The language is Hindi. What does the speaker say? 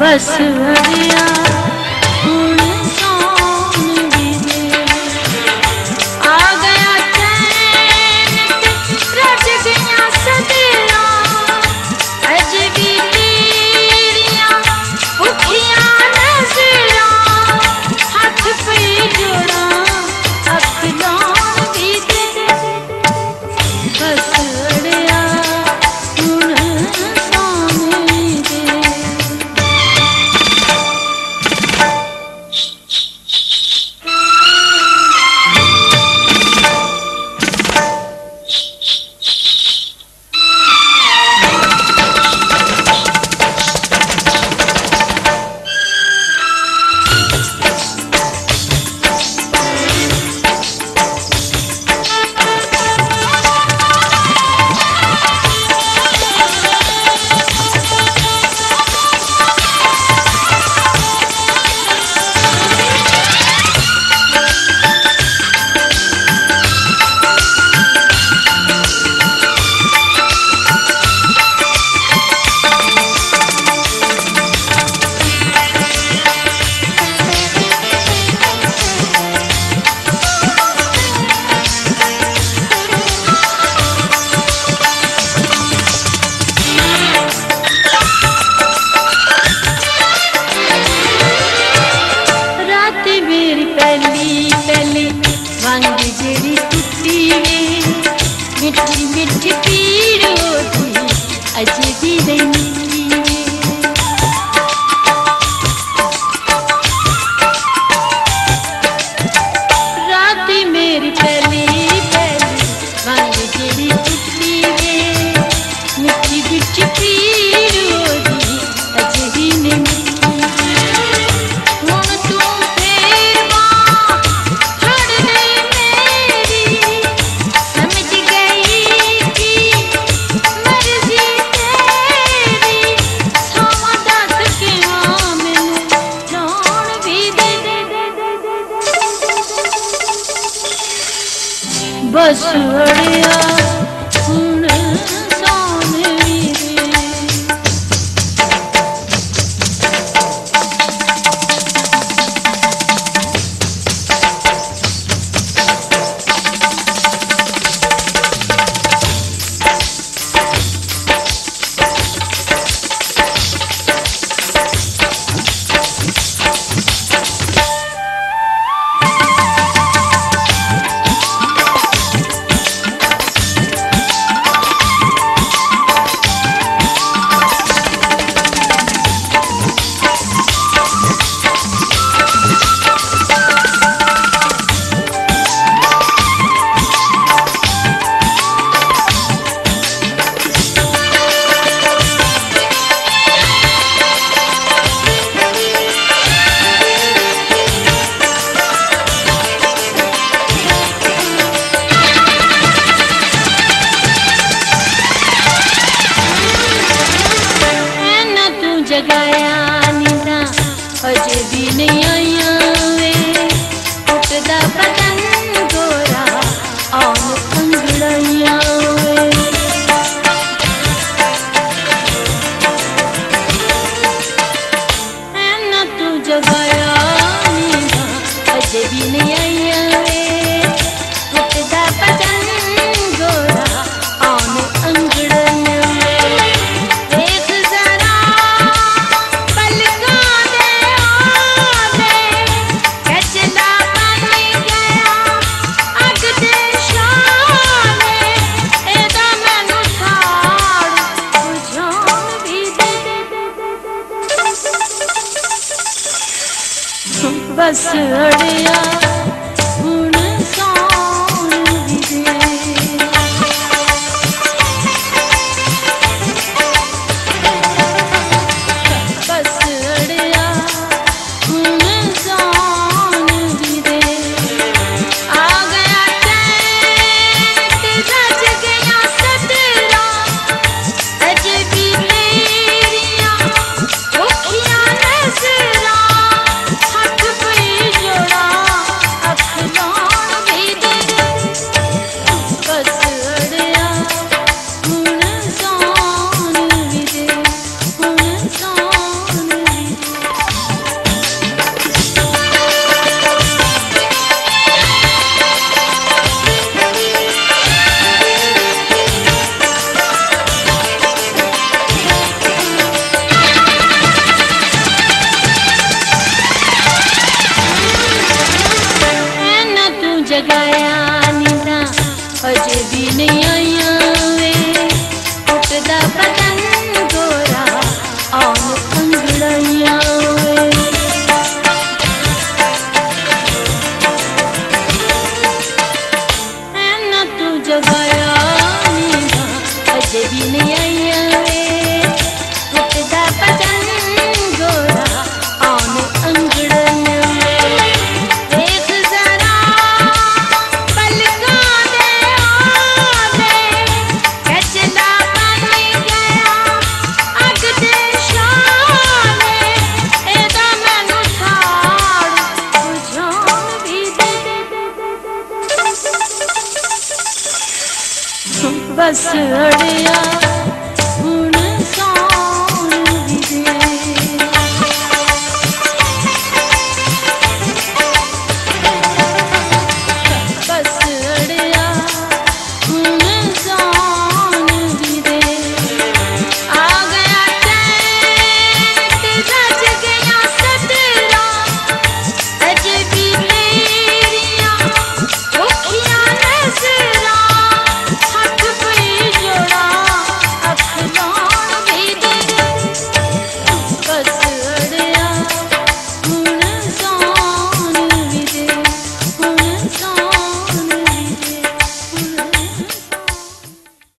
बस भरिया गुण सौन गिरे। आ गया चैन रज गया सदिया, अज भी तेरिया भुखिया नजरा। हाथ पे जोड़ा बस बढ़िया गुण सौन गिरे। बस बढ़िया गुण सौन गिरे। बस बढ़िया गुण सौन गिरे। आ गया चैन रज गया सदिया, अज भी तेरिया भुखिया नजरा। चढ़